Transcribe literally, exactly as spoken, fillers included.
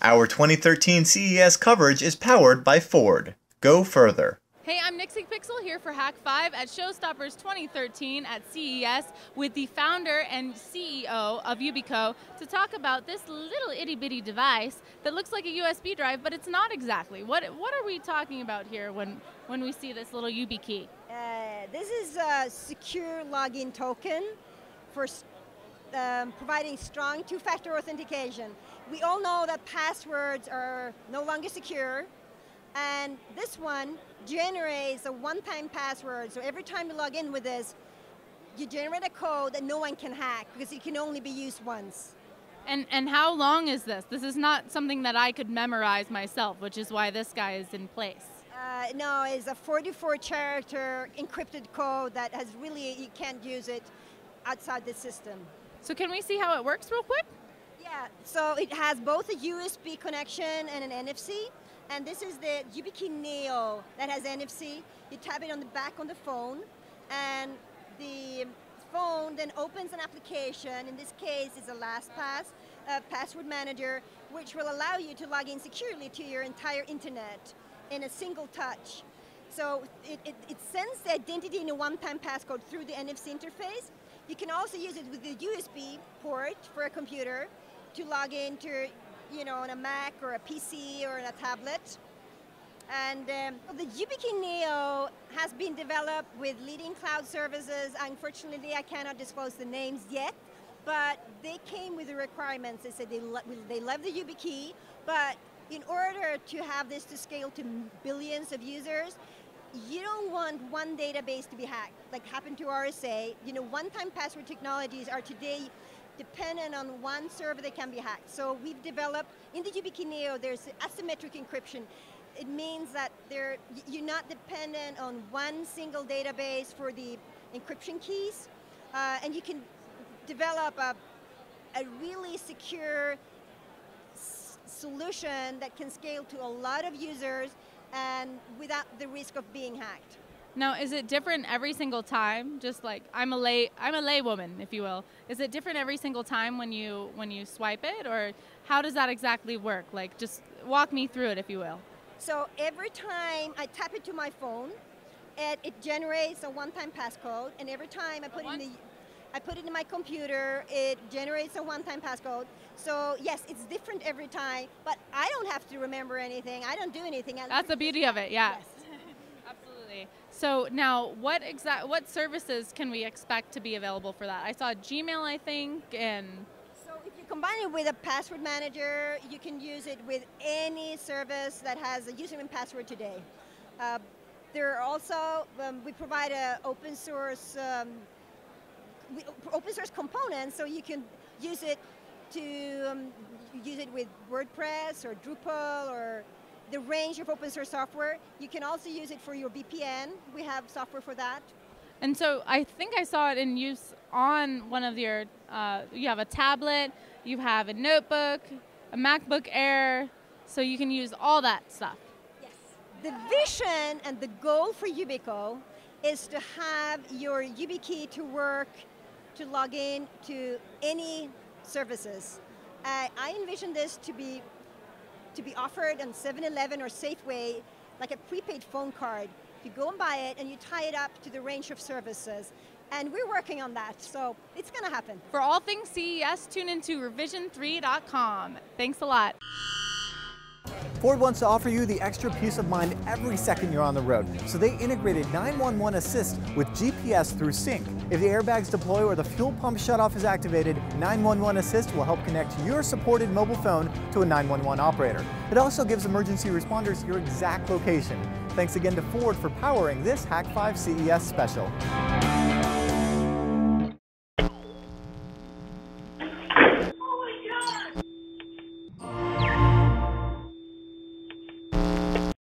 Our twenty thirteen C E S coverage is powered by Ford. Go further. Hey, I'm Nixie Pixel here for Hack five at Showstoppers twenty thirteen at C E S with the founder and C E O of Yubico to talk about this little itty-bitty device that looks like a U S B drive, but it's not exactly. What, what are we talking about here when, when we see this little YubiKey? Uh, this is a secure login token for um, providing strong two-factor authentication. We all know that passwords are no longer secure. And this one generates a one-time password, so every time you log in with this, you generate a code that no one can hack because it can only be used once. And, and how long is this? This is not something that I could memorize myself, which is why this guy is in place. Uh, no, it's a forty-four character encrypted code that has really, you can't use it outside the system. So can we see how it works real quick? Yeah, so it has both a U S B connection and an N F C. And this is the YubiKey Neo that has N F C. You tap it on the back on the phone, and the phone then opens an application. In this case, it's a LastPass uh, password manager, which will allow you to log in securely to your entire internet in a single touch. So it, it, it sends the identity and a one-time passcode through the N F C interface. You can also use it with the U S B port for a computer to log in to, you know, on a Mac or a P C or a tablet. And um, the YubiKey Neo has been developed with leading cloud services. Unfortunately, I cannot disclose the names yet, but they came with the requirements. They said they, lo they love the YubiKey, but in order to have this to scale to billions of users, you don't want one database to be hacked, like happened to R S A. You know, one-time password technologies are today dependent on one server that can be hacked. So we've developed, in the YubiKey Neo, there's asymmetric encryption. It means that they're, you're not dependent on one single database for the encryption keys, uh, and you can develop a, a really secure s solution that can scale to a lot of users and without the risk of being hacked. Now, is it different every single time? Just like I'm a lay, I'm a lay woman, if you will. Is it different every single time when you when you swipe it, or how does that exactly work? Like, just walk me through it, if you will. So every time I tap it to my phone, it, it generates a one-time passcode, and every time I put it in the, I put it in my computer, it generates a one-time passcode. So yes, it's different every time, but I don't have to remember anything. I don't do anything. That's the beauty of it. Yeah. Yes. So now, what exact what services can we expect to be available for that? I saw Gmail, I think, and so if you combine it with a password manager, you can use it with any service that has a username and password today. Uh, there are also um, we provide a open source um, we, open source component, so you can use it to um, use it with WordPress or Drupal or the range of open source software. You can also use it for your V P N. We have software for that. And so I think I saw it in use on one of your, uh, you have a tablet, you have a notebook, a MacBook Air, so you can use all that stuff. Yes. The vision and the goal for Yubico is to have your YubiKey to work, to log in to any services. Uh, I envision this to be to be offered on seven eleven or Safeway, like a prepaid phone card. You go and buy it, and you tie it up to the range of services. And we're working on that, so it's going to happen. For all things C E S, tune into revision three dot com. Thanks a lot. Ford wants to offer you the extra peace of mind every second you're on the road. So they integrated nine one one Assist with G P S through Sync. If the airbags deploy or the fuel pump shutoff is activated, nine one one Assist will help connect your supported mobile phone to a nine one one operator. It also gives emergency responders your exact location. Thanks again to Ford for powering this Hack five C E S special.